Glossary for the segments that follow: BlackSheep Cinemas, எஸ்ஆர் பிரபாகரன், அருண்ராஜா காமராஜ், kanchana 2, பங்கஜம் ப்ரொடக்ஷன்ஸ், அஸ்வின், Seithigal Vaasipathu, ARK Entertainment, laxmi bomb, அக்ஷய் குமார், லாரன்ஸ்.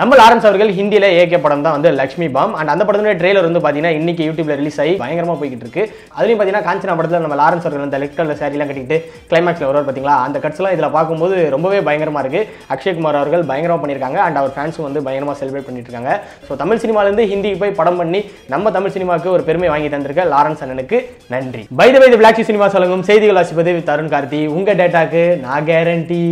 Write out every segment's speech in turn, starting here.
நம்ம லாரன்ஸ் அவர்கள் ஹிந்தில ஏகே படம் தான் வந்து லட்சுமி பாம் and அந்த படத்தோட ட்ரைலர் வந்து பாத்தீங்கன்னா இன்னைக்கு YouTubeல ரிலீஸ் ஆகி பயங்கரமா போயிட்டு இருக்கு. அதுலயும் பாத்தீங்கன்னா காஞ்சனா படத்துல நம்ம லாரன்ஸ் அவர்கள் அந்த எலக்ட்ரல் சாரிலாம் கட்டிட்டு கிளைமாக்ஸ்ல வரவர் பாத்தீங்களா அந்த கட்ஸ்லாம் இதல பாக்கும்போது ரொம்பவே பயங்கரமா இருக்கு. அக்ஷய் குமார் அவர்கள் பயங்கரமா பண்ணிருக்காங்க and அவர் ஃபேன்ஸ் வந்து பயங்கரமா செலிப்ரேட் பண்ணிட்டு இருக்காங்க. சோ தமிழ் சினிமால இருந்து ஹிந்திக்கு போய் படம் பண்ணி நம்ம தமிழ் சினிமாக்கு ஒரு பெருமை வாங்கி தந்திருக்க லாரன்ஸ் அண்ணனுக்கு நன்றி. By the way the black cinema சலங்கும் செய்திகள் ஆசிபதி தருண் கார்த்தி உங்க டேட்டாக்கு நான் கேரண்டி.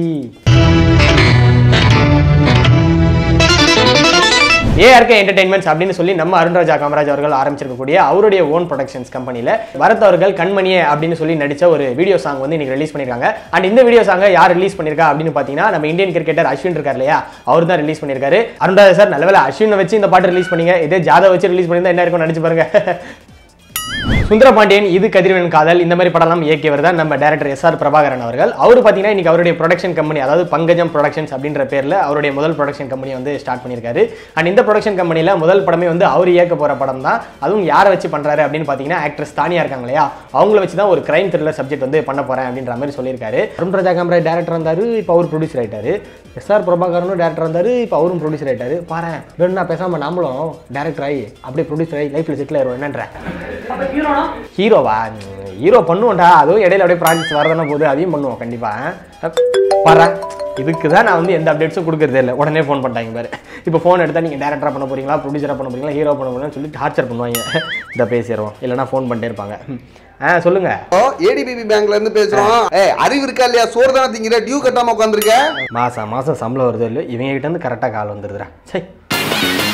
ARK Entertainment அப்படினு சொல்லி நம்ம அருண்ராஜா காமராஜ் அவர்கள் ஆரம்பிச்சிருக்க கூடிய அவருடைய ஓன் ப்ரொடக்ஷன்ஸ் கம்பெனில வரத் அவர்கள் கண்மணியே அப்படினு சொல்லி நடிச்ச ஒரு வீடியோ சாங் வந்து இன்னைக்கு ரிலீஸ் பண்ணிருக்காங்க. and இந்த வீடியோ சாங்கை யார் ரிலீஸ் பண்ணிருக்கா அப்படினு பாத்தீங்கன்னா நம்ம இந்தியன் கிரிக்கெட்டர் அஸ்வின் இருக்கார் இல்லையா அவர் தான் ரிலீஸ் பண்ணிருக்காரு. அருண்ராஜா சார் நல்லவேளை அஸ்வினை வச்சு இந்த பாட்டு ரிலீஸ் பண்ணீங்க. இதே ஜாதவ் வச்சு ரிலீஸ் பண்ணிருந்தா என்ன இருக்கும்னு நினைச்சு பாருங்க. சுந்தரபாண்டியன் இது கதிரவன் காதல் இந்த மாதிரி படலாம் இயக்கியவர் தான் நம்ம டைரக்டர் எஸ்ஆர் பிரபாகரன் அவர்கள். அவர் பார்த்தீங்கன்னா இன்னைக்கு அவருடைய ப்ரொடக்ஷன் கம்பெனி அதாவது பங்கஜம் ப்ரொடக்ஷன்ஸ் அப்படின்ற பேரில் அவருடைய முதல் ப்ரொடக்ஷன் கம்பெனி வந்து ஸ்டார்ட் பண்ணியிருக்காரு. அண்ட் இந்த ப்ரொடக்ஷன் கம்பெனியில் முதல் படமே வந்து அவர் இயக்க போகிற படம் தான். அதுவும் யாரை வச்சு பண்ணுறாரு அப்படின்னு பார்த்தீங்கன்னா ஆக்ட்ரஸ் தானியா இருக்காங்க இல்லையா அவங்கள வச்சு தான் ஒரு கிரைம் த்ரில்லர் சப்ஜெக்ட் வந்து பண்ண போகிறேன் அப்படின்ற மாதிரி சொல்லியிருக்காரு. அருண்ராஜா காமராஜ் டேரக்டர் இருந்தார் இப்போ அவர் ப்ரொடியூசர் ஆகிட்டார். எஸ்ஆர் பிரபாகரனும் டேரக்டர் இருந்தார் இப்போ அவரும் ப்ரொடியூசர் ஆகிட்டார். பாரு வேணும்னா பேசாமல் நம்மளும் டேரக்டர் ஆகி அப்படியே ப்ரொடியூசர் ஆகி லைஃப்பில் செட்டில் ஆயிரும் என்னன்றேன். ஹீரோவா ஹீரோ பண்ணுவோம்டா அதுவும் இடையில அப்படியே ப்ராஜெக்ட்ஸ் வரதானே போகுது அதையும் பண்ணுவோம் கண்டிப்பாக. பாரு இதுக்கு தான் நான் வந்து எந்த அப்டேட்ஸும் கொடுக்குறதே இல்லை உடனே ஃபோன் பண்ணிட்டாங்க பாரு. இப்போ ஃபோன் எடுத்தால் நீங்கள் டேரக்டராக பண்ண போகிறீங்களா ப்ரொடியூசராக பண்ண போகிறீங்களா ஹீரோ பண்ண போகிறீங்கன்னு சொல்லி டார்ச்சர் பண்ணுவாங்க. இதை பேசிடுவோம் இல்லைனா ஃபோன் பண்ணிட்டே இருப்பாங்க. சொல்லுங்க ஏடிபிபி பேங்க்ல இருந்து பேசுறோம். அறிவு இருக்கா இல்லையா சோறு தானே திங்கிற டியூ கட்டாமல் உட்காந்துருக்க மாசம் மாசம் சம்பளம் வருது இல்லை இவங்க கிட்ட இருந்து கரெக்டாக கால் வந்துடுறேன். சரி